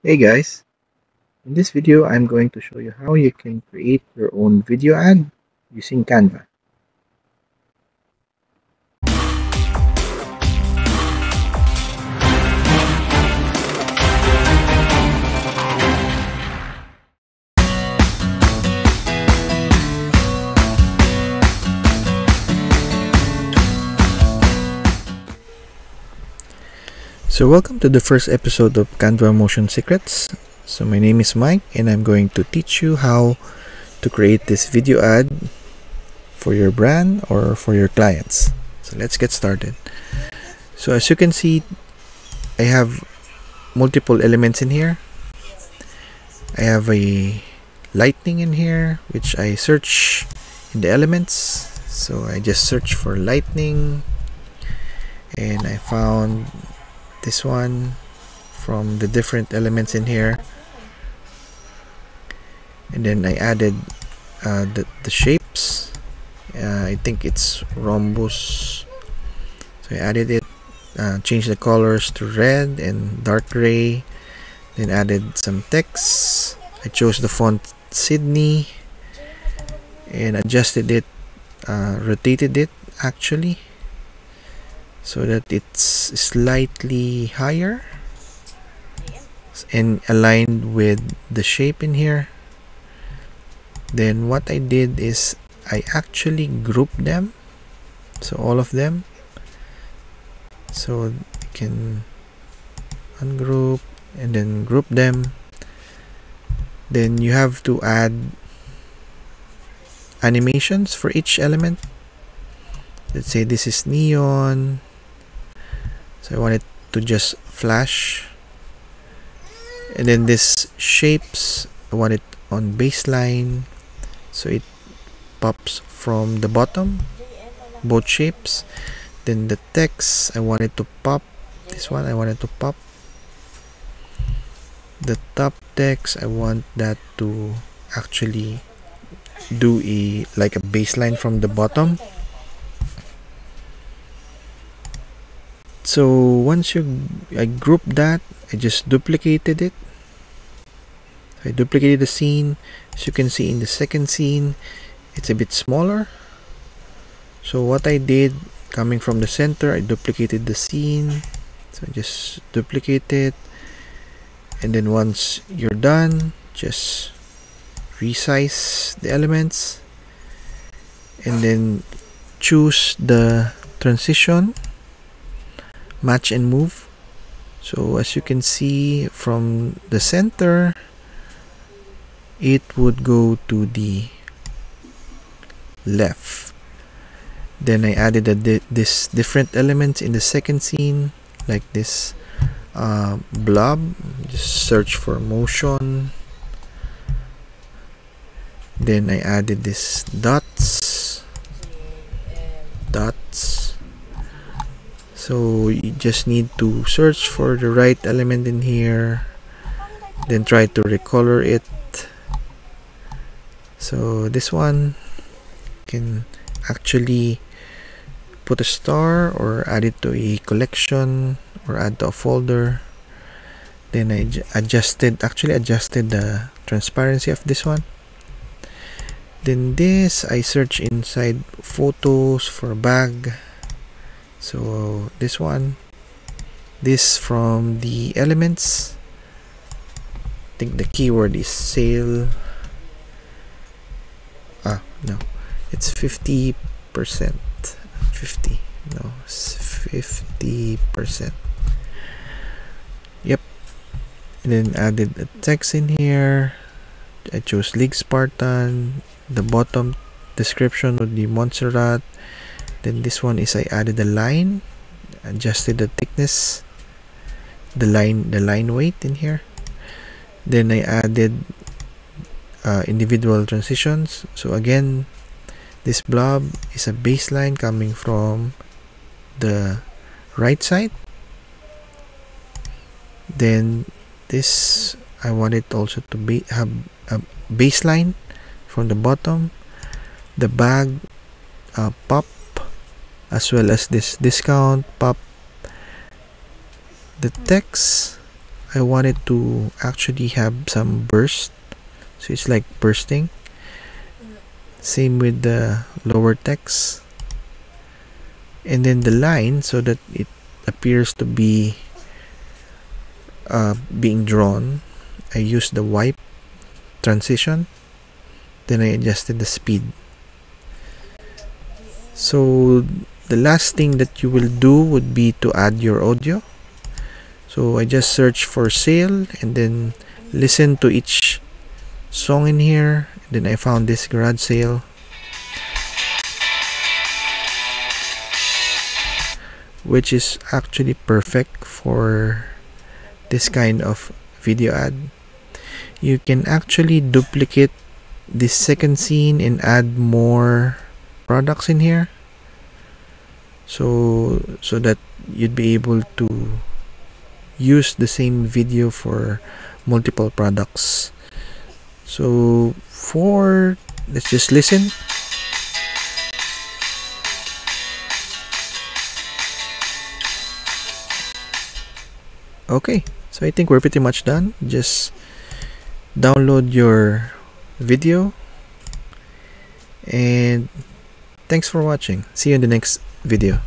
Hey guys, in this video I'm going to show you how you can create your own video ad using Canva. So welcome to the first episode of Canva Motion Secrets. So my name is Mike and I'm going to teach you how to create this video ad for your brand or for your clients. So let's get started. So as you can see, I have multiple elements in here. I have a lighting in here, which I search in the elements. So I just search for lighting and I found this one from the different elements in here, and then I added the shapes. I think it's rhombus, so I added it, changed the colors to red and dark gray, then added some text. I chose the font Sydney and adjusted it, rotated it actually, so that it's slightly higher and aligned with the shape in here. Then what I did is I actually grouped them, so all of them, so I can ungroup and then group them. Then you have to add animations for each element. Let's say this is neon, so I want it to just flash, and then this shapes I want it on baseline, so it pops from the bottom, both shapes. Then the text, I want it to pop, this one I want it to pop. The top text, I want that to actually do like a baseline from the bottom. So once I grouped that, I just duplicated it. I duplicated the scene. As you can see in the second scene, it's a bit smaller. So what I did, coming from the center, I duplicated the scene. So I just duplicate it. And then once you're done, just resize the elements. And then choose the transition, match and move. So as you can see, from the center it would go to the left. Then I added this different elements in the second scene, like this blob. Just search for motion. Then I added this dots. So you just need to search for the right element in here, then try to recolor it. So this one, you can actually put a star or add it to a collection or add to a folder. Then I actually adjusted the transparency of this one. Then this, I search inside photos for bag. So this one, this from the elements, I think the keyword is sale. No, it's 50%. 50, no, it's 50%. Yep. And then added a text in here. I chose League Spartan. The bottom description would be Montserrat. Then this one is I added a line, adjusted the thickness, the line weight in here. Then I added individual transitions. So again, this blob is a baseline coming from the right side. Then this, I want it also to have a baseline from the bottom. The bag pop, as well as this discount pop. The text, I wanted to actually have some burst, so it's like bursting. Same with the lower text, and then the line, so that it appears to be being drawn. I used the wipe transition, then I adjusted the speed. So the last thing that you will do would be to add your audio. So I just search for Sail and then listen to each song in here. Then I found this garage sale, which is actually perfect for this kind of video ad. You can actually duplicate this second scene and add more products in here, so that you'd be able to use the same video for multiple products. So for, let's just listen. Okay, so I think we're pretty much done. Just download your video, and thanks for watching. See you in the next video.